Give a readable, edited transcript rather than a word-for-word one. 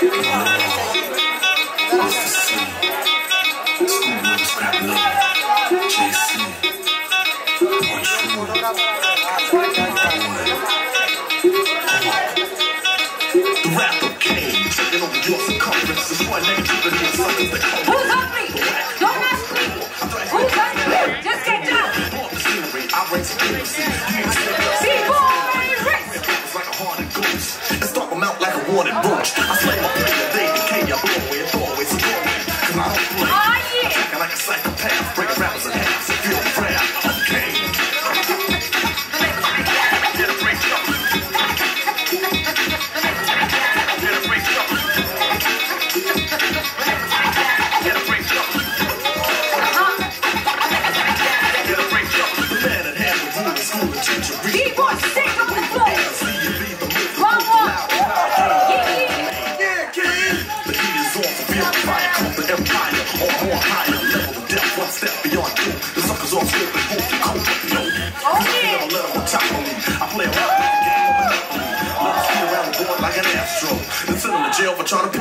Trying to